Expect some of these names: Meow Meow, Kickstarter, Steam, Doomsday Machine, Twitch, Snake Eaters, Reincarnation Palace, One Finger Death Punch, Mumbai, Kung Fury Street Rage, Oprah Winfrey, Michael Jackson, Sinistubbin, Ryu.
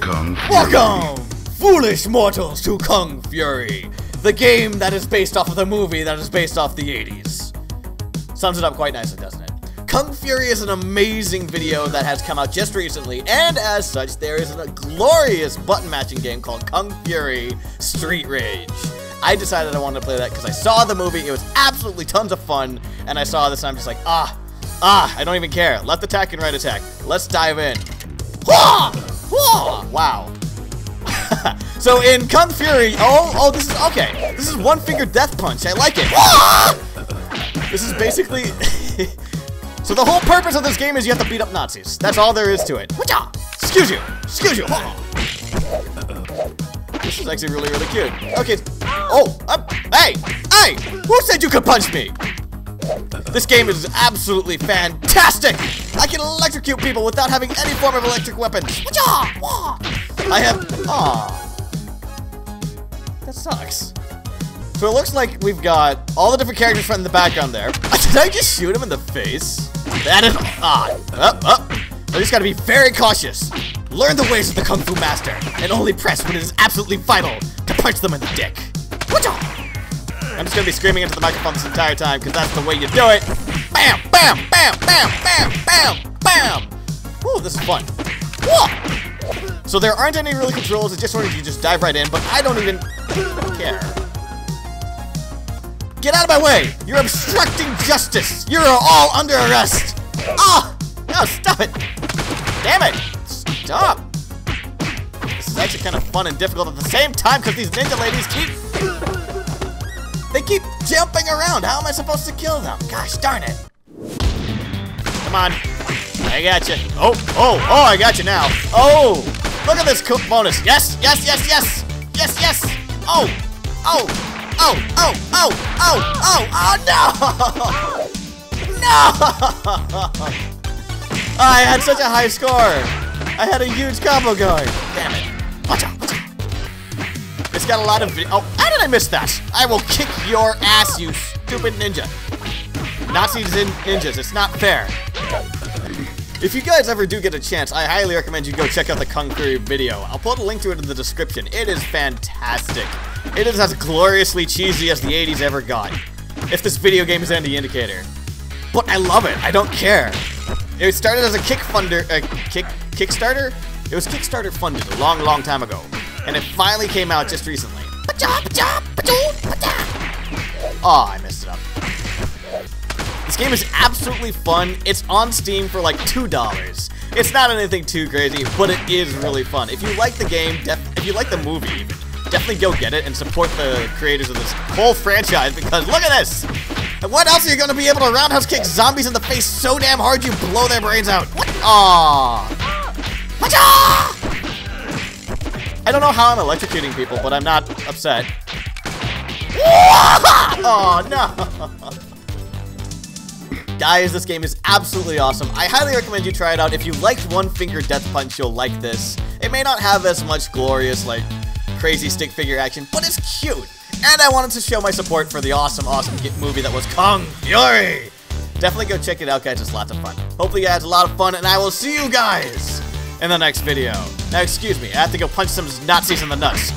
Kung Fury. Welcome, foolish mortals, to Kung Fury, the game that is based off of the movie that is based off the 80s. Sums it up quite nicely, doesn't it? Kung Fury is an amazing video that has come out just recently, and as such, there is a glorious button-matching game called Kung Fury Street Rage. I decided I wanted to play that because I saw the movie, it was absolutely tons of fun, and I saw this and I'm just like, I don't even care. Left attack and right attack. Let's dive in. Wow. So in Kung Fury, this is, okay. This is One Finger Death Punch, I like it. This is basically, so the whole purpose of this game is you have to beat up Nazis. That's all there is to it. Excuse you. This is actually really, really cute. Okay, hey, who said you could punch me? This game is absolutely fantastic! I can electrocute people without having any form of electric weapons. I have... That sucks. So it looks like we've got all the different characters from the background there. Did I just shoot him in the face? That is odd. I just gotta be very cautious. Learn the ways of the Kung Fu Master, and only press when it is absolutely vital to punch them in the dick. I'm just gonna be screaming into the microphone this entire time, because that's the way you do it. Bam, bam, bam, bam, bam, bam, bam. Ooh, this is fun. Whoa. So there aren't any really controls. It's just sort of you just dive right in, but I don't even care. Get out of my way. You're obstructing justice. You're all under arrest. No, stop it. Damn it. Stop. This is actually kind of fun and difficult at the same time, because these ninja ladies keep jumping around. How am I supposed to kill them? Gosh darn it. Come on. I got you. I got you now. Oh, look at this cook bonus. Yes. Oh, no. I had such a high score. I had a huge combo going. Damn it. Watch out. It's got a lot of video. I missed that. I will kick your ass, you stupid ninja. Nazis and ninjas, it's not fair. If you guys ever do get a chance, I highly recommend you go check out the Kung Fury video. I'll put a link to it in the description. It is fantastic. It is as gloriously cheesy as the 80s ever got. If this video game is any indicator. But I love it. I don't care. It started as a Kickstarter? It was Kickstarter funded a long, long time ago. And it finally came out just recently. Oh, I messed it up. This game is absolutely fun. It's on Steam for like $2. It's not anything too crazy, but it is really fun. If you like the game, if you like the movie even, definitely go get it and support the creators of this whole franchise, because look at this! And what else are you going to be able to roundhouse kick zombies in the face so damn hard you blow their brains out? I don't know how I'm electrocuting people, but I'm not upset. Oh, no! Guys, this game is absolutely awesome. I highly recommend you try it out. If you liked One Finger Death Punch, you'll like this. It may not have as much glorious, like, crazy stick figure action, but it's cute. And I wanted to show my support for the awesome, awesome movie that was Kung Fury. Definitely go check it out, guys. It's lots of fun. Hopefully you guys had a lot of fun, and I will see you guys in the next video. Now, excuse me, I have to go punch some Nazis in the nuts.